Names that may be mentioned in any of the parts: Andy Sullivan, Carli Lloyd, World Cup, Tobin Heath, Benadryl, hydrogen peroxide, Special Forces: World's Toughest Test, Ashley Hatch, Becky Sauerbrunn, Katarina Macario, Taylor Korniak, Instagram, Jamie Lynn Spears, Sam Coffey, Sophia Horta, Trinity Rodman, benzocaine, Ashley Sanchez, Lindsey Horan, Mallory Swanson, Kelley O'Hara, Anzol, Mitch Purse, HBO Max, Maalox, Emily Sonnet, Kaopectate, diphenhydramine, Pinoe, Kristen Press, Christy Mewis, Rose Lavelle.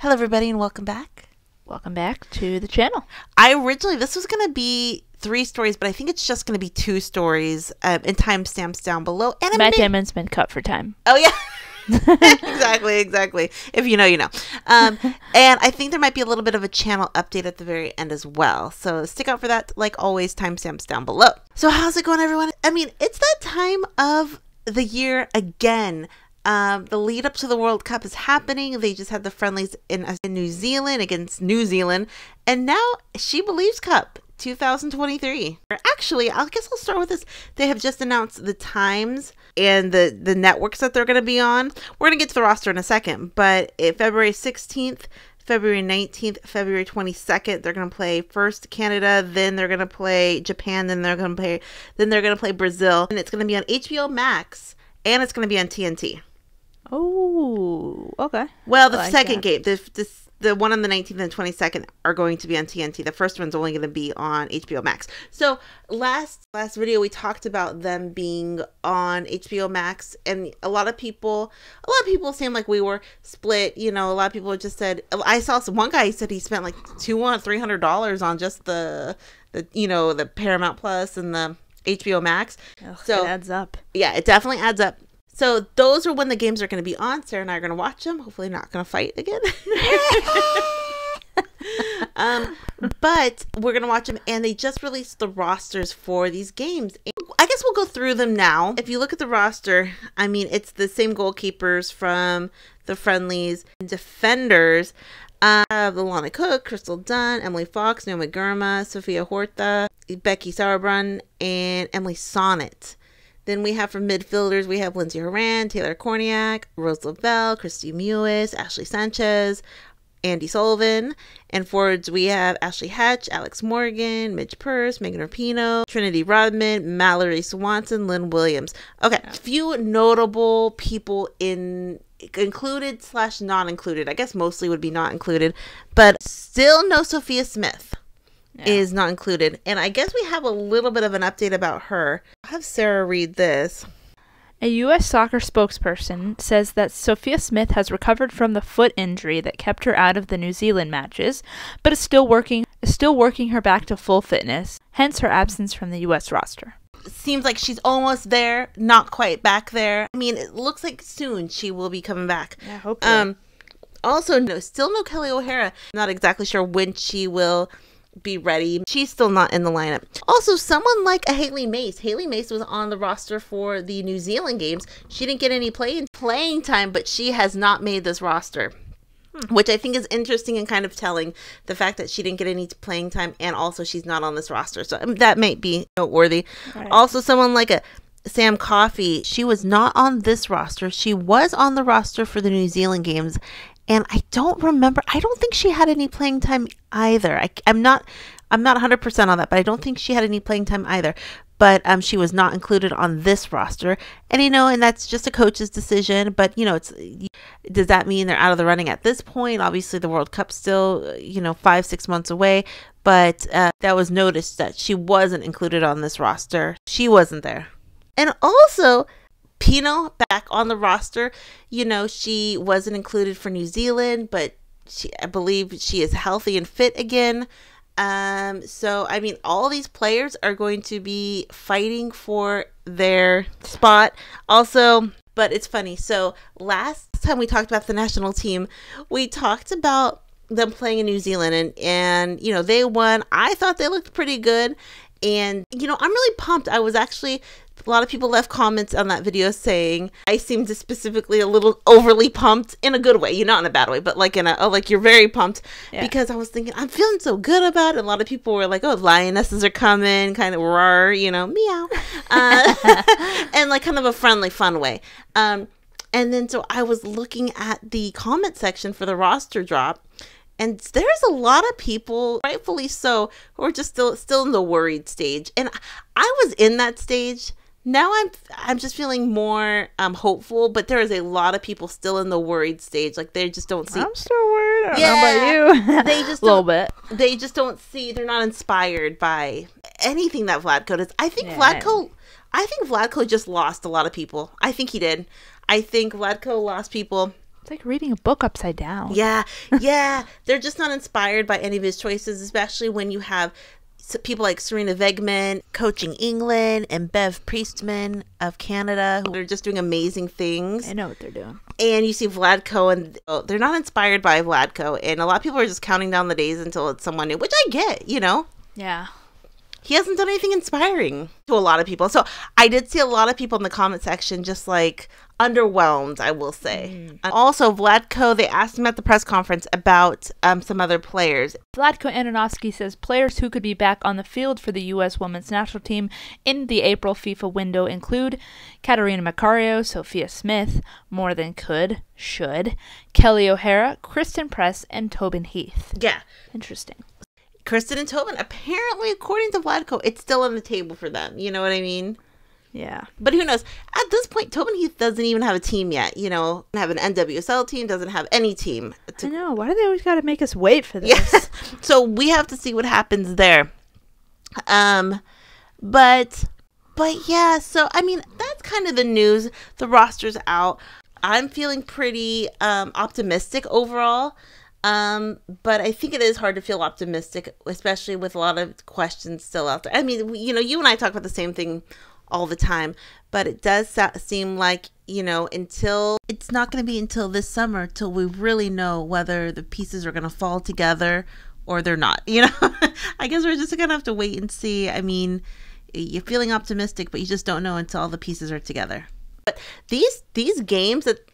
Hello, everybody, and welcome back. Welcome back to the channel. Originally, this was going to be 3 stories, but I think it's just going to be 2 stories, and timestamps down below. And Matt Damon's been cut for time. Oh, yeah. Exactly. If you know, you know. And I think there might be a little bit of a channel update at the very end as well. So stick out for that. Like always, timestamps down below. So how's it going, everyone? I mean, it's that time of the year again. The lead up to the World Cup is happening. They just had the friendlies in New Zealand against New Zealand. And now She Believes Cup 2023. Actually, I guess I'll start with this. They have just announced the times and the networks that they're going to be on. We're going to get to the roster in a second. But February 16th, February 19th, February 22nd, they're going to play first Canada, then they're going to play Japan, then they're going to play Brazil. And it's going to be on HBO Max and it's going to be on TNT. Oh, okay. Well, the second game, the one on the 19th and 22nd are going to be on TNT. The first one's only going to be on HBO Max. So last video, we talked about them being on HBO Max. And a lot of people seemed like we were split. You know, a lot of people just said, I saw one guy said he spent like $200 or $300 on just the Paramount Plus and the HBO Max. Ugh, so it adds up. Yeah, it definitely adds up. So those are when the games are going to be on. Sarah and I are going to watch them. Hopefully not going to fight again. But we're going to watch them. And they just released the rosters for these games. And I guess we'll go through them now. If you look at the roster, I mean, it's the same goalkeepers from the friendlies and defenders. Alana Cook, Crystal Dunn, Emily Fox, Naomi Girma, Sophia Horta, Becky Sauerbrunn, and Emily Sonnet. Then we have from midfielders, we have Lindsey Horan, Taylor Korniak, Rose Lavelle, Christy Mewis, Ashley Sanchez, Andy Sullivan. And forwards, we have Ashley Hatch, Alex Morgan, Mitch Purse, Megan Rapinoe, Trinity Rodman, Mallory Swanson, Lynn Williams. Okay, yeah. Few notable people included / not included. I guess mostly would be not included, but still no Sophia Smith. Yeah. Is not included. And I guess we have a little bit of an update about her. I'll have Sarah read this. A U.S. soccer spokesperson says that Sophia Smith has recovered from the foot injury that kept her out of the New Zealand matches, but is still working her back to full fitness, hence her absence from the U.S. roster. Seems like she's almost there, not quite back there. I mean, it looks like soon she will be coming back. Yeah, hopefully. Also, still no Kelley O'Hara. Not exactly sure when she will be ready. She's still not in the lineup. Also, someone like a Hailie Mace. Hailie Mace was on the roster for the New Zealand games. She didn't get any playing time, but she has not made this roster, which I think is interesting and kind of telling, the fact that she didn't get any playing time and also she's not on this roster. So that might be noteworthy. Right. Also, someone like a Sam Coffey. She was not on this roster. She was on the roster for the New Zealand games. And I don't remember. I don't think she had any playing time either. I'm not 100% on that, but I don't think she had any playing time either. But she was not included on this roster. And, you know, and that's just a coach's decision. But, you know, it's, does that mean they're out of the running at this point? Obviously, the World Cup's still, you know, 5-6 months away. But that was noticed that she wasn't included on this roster. She wasn't there. And also, Pino back on the roster. You know, she wasn't included for New Zealand, but I believe she is healthy and fit again. So, I mean, all these players are going to be fighting for their spot. Also, but it's funny. So last time we talked about the national team, we talked about them playing in New Zealand and you know, they won. I thought they looked pretty good. And, you know, I'm really pumped. I was actually, a lot of people left comments on that video saying I seemed specifically a little overly pumped in a good way, you know, not in a bad way, but like in a, oh, like you're very pumped. Yeah. Because I was thinking, I'm feeling so good about it. A lot of people were like, oh, lionesses are coming, kind of roar, you know, meow. And like kind of a friendly, fun way. And then so I was looking at the comment section for the roster drop. And there's a lot of people, rightfully so, who are just still in the worried stage. And I was in that stage. Now I'm just feeling more hopeful, but there is a lot of people still in the worried stage. Like they just don't see. I'm still worried. I don't know about you. They just a little bit. They just don't see. They're not inspired by anything that Vladko does. I think Vladko just lost a lot of people. I think he did. I think Vladko lost people. It's like reading a book upside down. Yeah, yeah. They're just not inspired by any of his choices, especially when you have people like Serena Wegman coaching England and Bev Priestman of Canada, who are just doing amazing things. I know what they're doing. And you see Vladko, and they're not inspired by Vladko. And a lot of people are just counting down the days until it's someone new, which I get, you know? Yeah. He hasn't done anything inspiring to a lot of people. So I did see a lot of people in the comment section just like underwhelmed, I will say. Also, Vladko, they asked him at the press conference about some other players. Vladko Andonovski says players who could be back on the field for the U.S. women's national team in the April FIFA window include Katarina Macario, Sophia Smith, more than could, should, Kelley O'Hara, Kristen Press, and Tobin Heath. Yeah. Interesting. Kristen and Tobin, apparently, according to Vladko, it's still on the table for them. You know what I mean? Yeah. But who knows? At this point, Tobin Heath doesn't even have a team yet. You know, have an NWSL team, doesn't have any team. I know. Why do they always got to make us wait for this? Yeah. So we have to see what happens there. But yeah, so, I mean, that's kind of the news. The roster's out. I'm feeling pretty optimistic overall. But I think it is hard to feel optimistic, especially with a lot of questions still out there. I mean, you know, you and I talk about the same thing all the time, but it does seem like, you know, until it's not going to be until this summer till we really know whether the pieces are going to fall together or they're not, you know. I guess we're just going to have to wait and see. I mean, you're feeling optimistic, but you just don't know until all the pieces are together. But these games that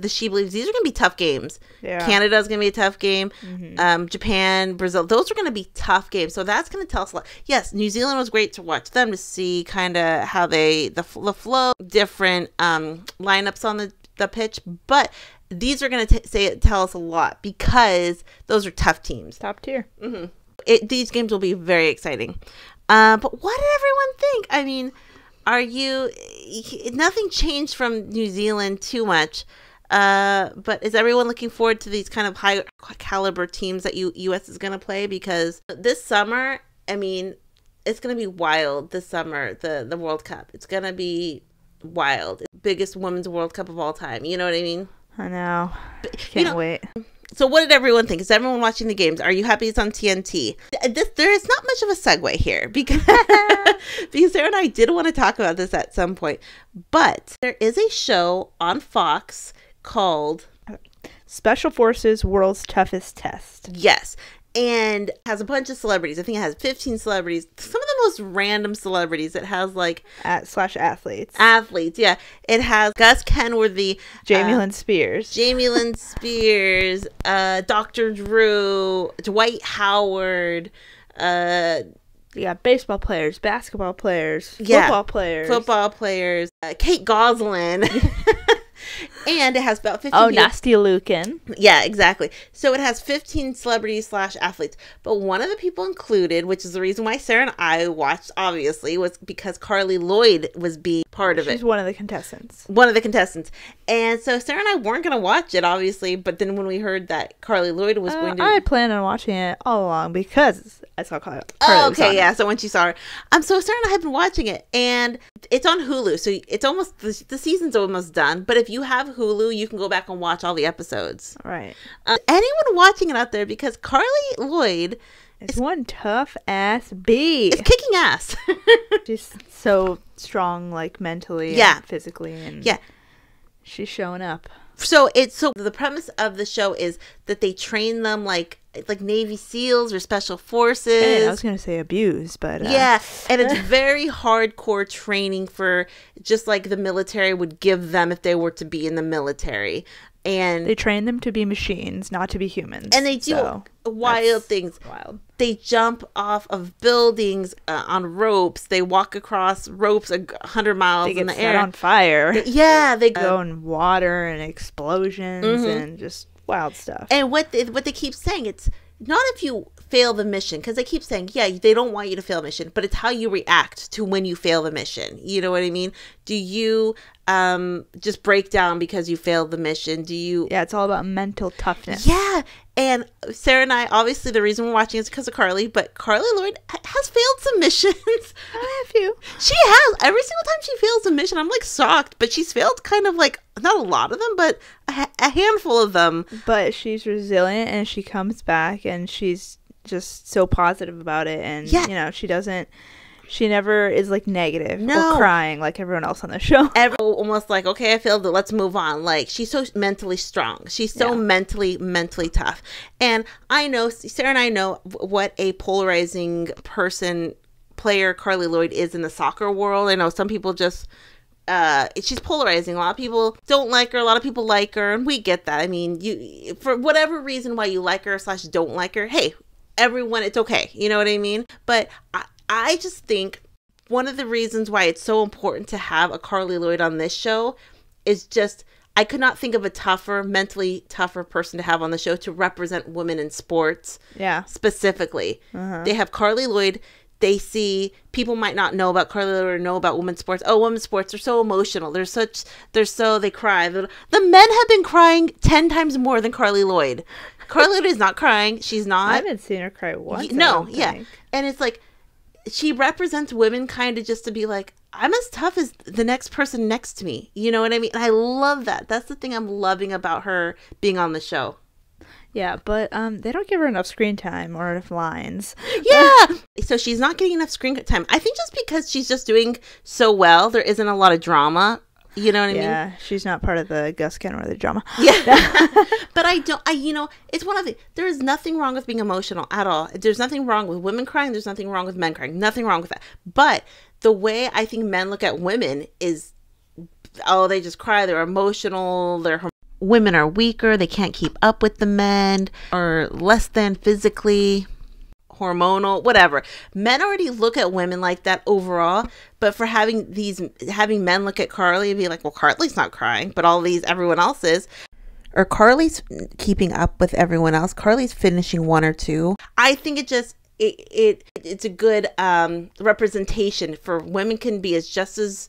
the She Believes, these are going to be tough games. Yeah. Canada is going to be a tough game. Japan, Brazil, those are going to be tough games. So that's going to tell us a lot. Yes, New Zealand was great to watch them, to see kind of how they, the flow, different lineups on the pitch. But these are going to tell us a lot because those are tough teams. Top tier. These games will be very exciting. But what did everyone think? I mean, nothing changed from New Zealand too much, but is everyone looking forward to these kind of high caliber teams that U.S. is going to play? Because this summer, I mean, it's going to be wild this summer, the World Cup. It's going to be wild. Biggest women's World Cup of all time. You know what I mean? I know. But, Can't wait. So what did everyone think? Is everyone watching the games? Are you happy it's on TNT? There is not much of a segue here because, Sarah and I did want to talk about this at some point. But there is a show on Fox called Special Forces World's Toughest Test. Yes. And has a bunch of celebrities. I think it has 15 celebrities. Some of the most random celebrities. It has like slash athletes. Athletes, yeah. It has Gus Kenworthy, Jamie Lynn Spears, Dr. Drew, Dwight Howard. Yeah, baseball players, basketball players, football players, Kate Gosselin. And it has about 15 people. Nastia Lukin. Yeah, exactly. So it has 15 celebrities slash athletes. But one of the people included, which is the reason why Sarah and I watched, obviously, was because Carli Lloyd was being part of it. She's one of the contestants. One of the contestants. And so Sarah and I weren't going to watch it, obviously. But then when we heard that Carli Lloyd was going to... I had planned on watching it all along because I saw Carli. Oh, okay, yeah. So when she saw her. So Sarah and I have been watching it. And it's on Hulu. So it's almost... The season's almost done. But if you have Hulu, you can go back and watch all the episodes. Right. Anyone watching it out there, because Carli Lloyd is one tough ass bee. It's kicking ass. She's so strong, like mentally, and physically, and she's showing up. So the premise of the show is that they train them like Navy SEALs or Special Forces. And I was going to say abuse, but... Yeah, and it's very hardcore training for just like the military would give them if they were to be in the military. And they train them to be machines, not to be humans. And they do wild things. Wild. They jump off of buildings on ropes. They walk across ropes 100 miles in the air. They get set on fire. They go in water and explosions and just... wild stuff. And what they keep saying, it's not if you fail the mission, because they keep saying, yeah, they don't want you to fail the mission, but it's how you react to when you fail the mission. You know what I mean? Do you just break down because you failed the mission? Do you... Yeah, it's all about mental toughness. Yeah. And Sarah and I, obviously the reason we're watching is because of Carli, but Carli Lloyd has failed some missions. I have you. She has. Every single time she fails a mission, I'm like shocked, but she's failed kind of like, not a lot of them, but a handful of them. But she's resilient and she comes back and she's just so positive about it. And, yeah, you know, she doesn't... She never is, like, negative or crying like everyone else on the show. Almost like, okay, I failed it. Let's move on. Like, she's so mentally strong. She's so mentally tough. And I know, Sarah and I know what a polarizing player Carli Lloyd is in the soccer world. I know some people just... she's polarizing. A lot of people don't like her. A lot of people like her. And we get that. I mean, you, for whatever reason why you like her / don't like her, hey, everyone, it's okay. You know what I mean? But... I just think one of the reasons why it's so important to have a Carli Lloyd on this show is just, I could not think of a tougher, mentally tougher person to have on the show to represent women in sports. Yeah. Specifically. They have Carli Lloyd. They see people might not know about Carli Lloyd or know about women's sports. Oh, women's sports are so emotional. They cry. The men have been crying 10 times more than Carli Lloyd. Carli Lloyd is not crying. She's not. I haven't seen her cry once. No. Yeah. And it's like, she represents women kind of just to be like, I'm as tough as the next person next to me. You know what I mean? And I love that. That's the thing I'm loving about her being on the show. Yeah, but they don't give her enough screen time or enough lines. Yeah. So she's not getting enough screen time. I think just because she's just doing so well, there isn't a lot of drama. You know what I mean? Yeah, she's not part of the Gus Kenworthy drama. Yeah. But you know, it's one of the, there is nothing wrong with being emotional at all. There's nothing wrong with women crying. There's nothing wrong with men crying. Nothing wrong with that. But the way I think men look at women is, oh, they just cry. They're emotional. Women are weaker. They can't keep up with the men, or less than physically, hormonal, whatever. Men already look at women like that overall, but for having men look at Carli and be like, well, Carli's not crying, but everyone else is, or Carli's keeping up with everyone else, Carli's finishing one or two. I think it's a good representation for women can be just as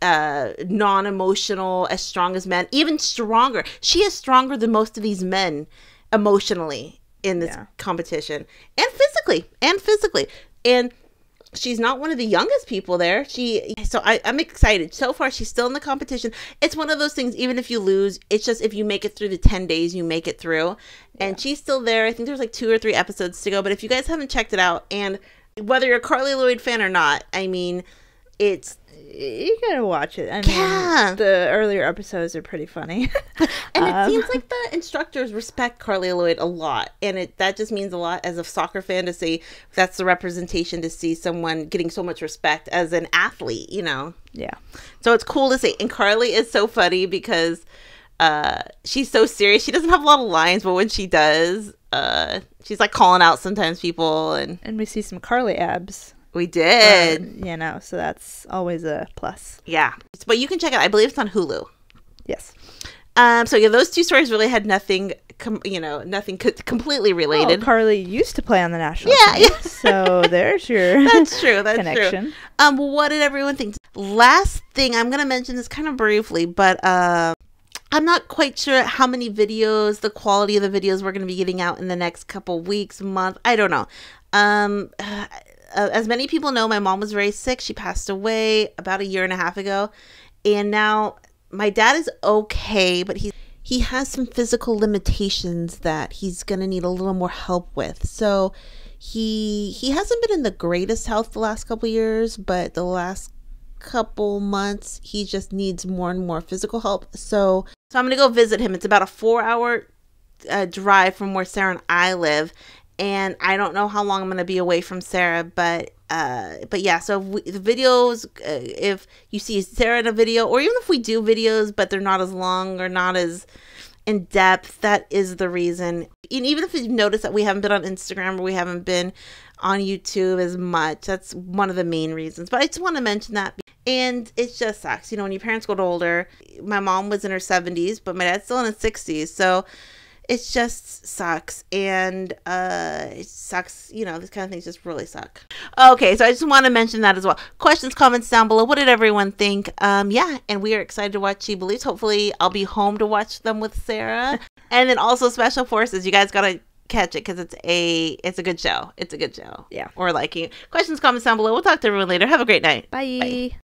non-emotional, as strong as men, even stronger. She is stronger than most of these men emotionally in this competition, and physically. And she's not one of the youngest people there. So I'm excited. So far, she's still in the competition. It's one of those things, even if you lose, it's just if you make it through the 10 days, you make it through. And she's still there. I think there's like 2 or 3 episodes to go. But if you guys haven't checked it out, and whether you're a Carli Lloyd fan or not, I mean, you gotta watch it. I mean, the earlier episodes are pretty funny. And it seems like the instructors respect Carli Lloyd a lot. And that just means a lot as a soccer fan to see that's the representation, to see someone getting so much respect as an athlete, you know? Yeah. So it's cool to see. And Carli is so funny because she's so serious. She doesn't have a lot of lines, but when she does, she's like calling out sometimes people. And we see some Carli abs. We did. You know, so that's always a plus. Yeah. But you can check it out. I believe it's on Hulu. Yes. So yeah, those two stories really had nothing completely related. Oh, Carli used to play on the national team. Yeah. So there's your That's true. That's connection. True. What did everyone think? Last thing, I'm going to mention this kind of briefly, but I'm not quite sure how many videos, the quality of the videos we're going to be getting out in the next couple weeks, month. I don't know. As many people know, my mom was very sick. She passed away about a year and a half ago. And now my dad is okay, but he has some physical limitations that he's going to need a little more help with. So he hasn't been in the greatest health the last couple years, but the last couple months, he just needs more and more physical help. So I'm going to go visit him. It's about a 4-hour drive from where Sarah and I live. And I don't know how long I'm going to be away from Sarah, but yeah, so the videos, if you see Sarah in a video, or even if we do videos, but they're not as long or not as in depth, that is the reason. And even if you've noticed that we haven't been on Instagram or we haven't been on YouTube as much, that's one of the main reasons. But I just want to mention that. And it just sucks. You know, when your parents get older, my mom was in her 70s, but my dad's still in his 60s. So it just sucks. And it sucks, you know, these kind of things just really suck. Okay, so I just want to mention that as well. Questions, comments down below. What did everyone think? Yeah, and we are excited to watch She Believes. Hopefully I'll be home to watch them with Sarah. And then also Special Forces. You guys got to catch it because it's a good show. It's a good show. Yeah. Or liking it. Questions, comments down below. We'll talk to everyone later. Have a great night. Bye. Bye.